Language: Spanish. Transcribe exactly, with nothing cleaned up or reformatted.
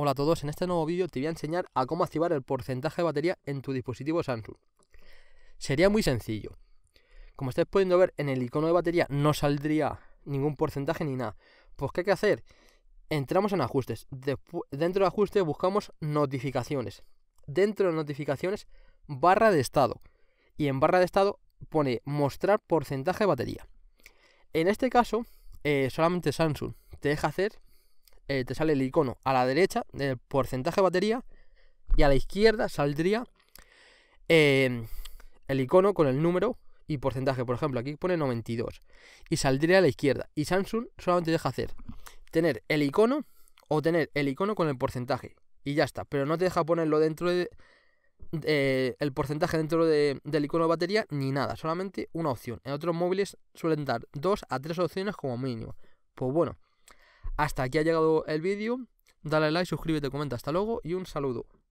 Hola a todos, en este nuevo vídeo te voy a enseñar a cómo activar el porcentaje de batería en tu dispositivo Samsung. Sería muy sencillo. Como estáis pudiendo ver, en el icono de batería no saldría ningún porcentaje ni nada. Pues ¿qué hay que hacer? Entramos en ajustes. Después, dentro de ajustes buscamos notificaciones. Dentro de notificaciones, barra de estado. Y en barra de estado pone mostrar porcentaje de batería. En este caso, eh, solamente Samsung te deja hacer... Eh, te sale el icono a la derecha del porcentaje de batería y a la izquierda saldría eh, el icono con el número y porcentaje. Por ejemplo, aquí pone noventa y dos y saldría a la izquierda, y Samsung solamente deja hacer tener el icono o tener el icono con el porcentaje y ya está, pero no te deja ponerlo dentro de, de el porcentaje dentro de, del icono de batería ni nada, solamente una opción. En otros móviles suelen dar dos a tres opciones como mínimo. Pues bueno, hasta aquí ha llegado el vídeo, dale like, suscríbete, comenta, hasta luego y un saludo.